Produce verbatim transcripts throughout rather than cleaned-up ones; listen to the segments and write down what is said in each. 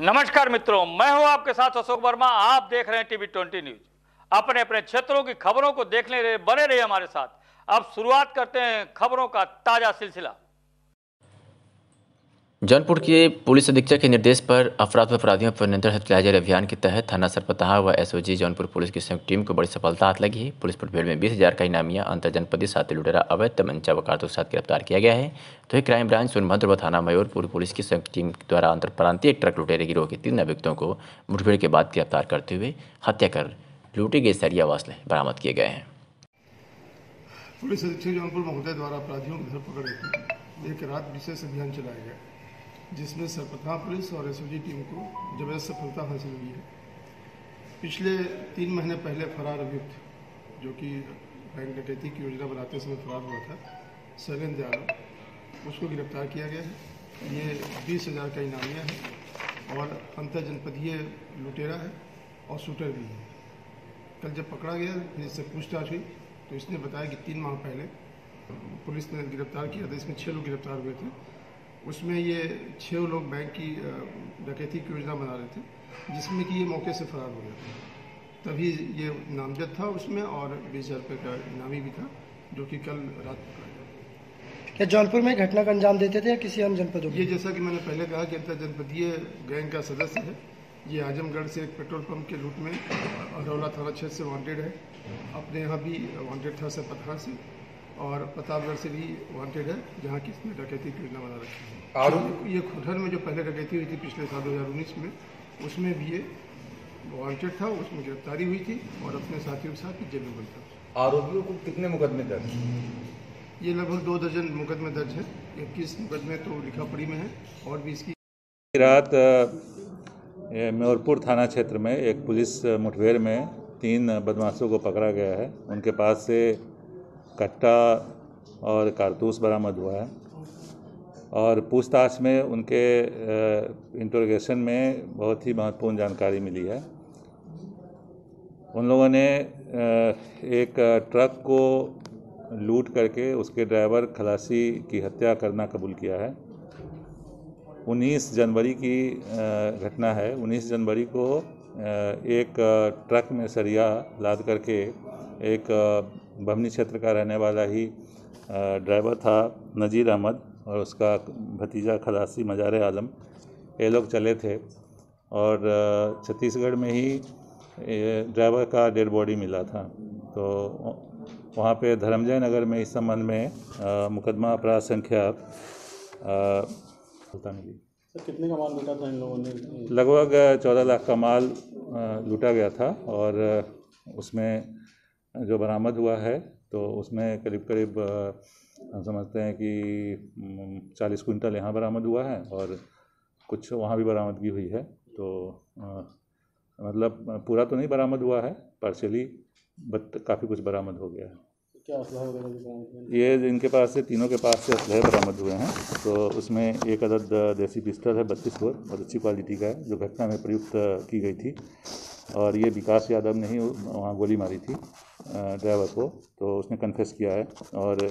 नमस्कार मित्रों, मैं हूं आपके साथ अशोक वर्मा। आप देख रहे हैं टीवी बीस न्यूज। अपने अपने क्षेत्रों की खबरों को देखने रहे, बने रहिए हमारे साथ। अब शुरुआत करते हैं खबरों का ताजा सिलसिला। जौनपुर के पुलिस अधीक्षक के निर्देश पर अपराध व अपराधियों पर नियंत्रण हथियार अभियान के तहत थाना सरपताह व एसओजी जौनपुर पुलिस की संयुक्त टीम को बड़ी सफलता हाथ लगी है। पुलिस मुठभेड़ में बीस हजार का इनामिया अंतरजनपदी साथी लुटेरा अवैध तमंचा व कारतूस के साथ गिरफ्तार किया गया है। तो एक क्राइम ब्रांच सोनभद्र व थाना मयूरपुर पुलिस की संयुक्त टीम द्वारा अंतरप्रांतीय ट्रक लुटेरे गिरोह के तीन अभियुक्तों को मुठभेड़ के बाद गिरफ्तार करते हुए हत्या कर लूटे गए सरिया वासले बरामद किए गए हैं। पुलिस अधीक्षक जौनपुर महोदय द्वारा अपराधियों को धरपकड़ एक रात विशेष अभियान चलाया गया, जिसमें सरपताह पुलिस और एसओजी टीम को जबरदस्त सफलता हासिल हुई है। पिछले तीन महीने पहले फरार अभियुक्त, जो कि बैंक डकैती की योजना बनाते समय फरार हुआ था, सैलेंद यादव, उसको गिरफ्तार किया गया है। ये बीस हज़ार का इनामिया है और अंतरजनपदीय लुटेरा है और शूटर भी है। कल जब पकड़ा गया, फिर इससे पूछताछ हुई तो इसने बताया कि तीन माह पहले पुलिस ने गिरफ्तार किया था। इसमें छः लोग गिरफ्तार हुए थे, उसमें ये छः लोग बैंक की डकैती की योजना बना रहे थे, जिसमें कि ये मौके से फरार हो गया था। तभी ये नामजद था उसमें और बीस हज़ार रुपये का इनामी भी था, जो कि कल रात पकड़ा गया। क्या जौनपुर में घटना का अंजाम देते थे या किसी आम जनपदों में? ये जैसा कि मैंने पहले कहा कि अंतरजनपदीय गैंग का सदस्य है। ये आजमगढ़ से एक पेट्रोल पंप के लूट में अरौला थाना क्षेत्र से वांटेड है, अपने यहाँ भी वांटेड था सरपताह से, और प्रतापगढ़ से भी वांटेड है, जहाँ की इसने डकैती की योजना बना रखी है। ये खुदर में जो पहले डकैती हुई थी पिछले साल दो हज़ार उन्नीस में, उसमें भी ये वांटेड था, उसमें गिरफ्तारी हुई थी और अपने साथियों के साथ जेल में बंद था। आरोपियों को कितने मुकदमे दर्ज? ये लगभग दो दर्जन मुकदमे दर्ज है। इक्कीस मुकदमे तो लिखापड़ी में है और भी। इसकी रात मयूरपुर थाना क्षेत्र में एक पुलिस मुठभेड़ में तीन बदमाशों को पकड़ा गया है। उनके पास से कट्टा और कारतूस बरामद हुआ है और पूछताछ में उनके इंटरोगेशन में बहुत ही महत्वपूर्ण जानकारी मिली है। उन लोगों ने एक ट्रक को लूट करके उसके ड्राइवर खलासी की हत्या करना कबूल किया है। उन्नीस जनवरी की घटना है। उन्नीस जनवरी को एक ट्रक में सरिया लाद करके एक बमनी क्षेत्र का रहने वाला ही ड्राइवर था नज़ीर अहमद और उसका भतीजा खलासी मजार आलम, ये लोग चले थे और छत्तीसगढ़ में ही ड्राइवर का डेड बॉडी मिला था। तो वहाँ पे धर्मजय नगर में इस संबंध में आ, मुकदमा अपराध संख्या पता मिली। कितने का माल लूटा था इन लोगों ने? लगभग चौदह लाख का माल लूटा गया था और उसमें जो बरामद हुआ है तो उसमें करीब करीब हम समझते हैं कि चालीस क्विंटल यहाँ बरामद हुआ है और कुछ वहाँ भी बरामदगी हुई है। तो आ, मतलब पूरा तो नहीं बरामद हुआ है, पार्शियली, बट काफ़ी कुछ बरामद हो गया है। क्या असलहा वगैरह? ये इनके पास से, तीनों के पास से असलहे बरामद हुए हैं। तो उसमें एक अदद देसी पिस्टल है, बत्तीस गोर, बहुत अच्छी क्वालिटी का है, जो घटना में प्रयुक्त की गई थी और ये विकास यादव ने ही वहाँ गोली मारी थी ड्राइवर को, तो उसने कन्फेस किया है। और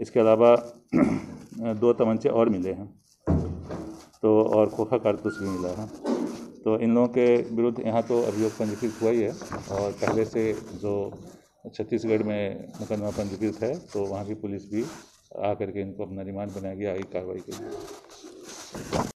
इसके अलावा दो तमंचे और मिले हैं तो और खोखा कारतूस भी मिला है। तो इन लोगों के विरुद्ध यहाँ तो अभियोग पंजीकृत हुआ ही है और पहले से जो छत्तीसगढ़ में मुकदमा पंजीकृत है तो वहाँ की पुलिस भी आकर के इनको अपना रिमांड बनाएगी आगे कार्रवाई के लिए।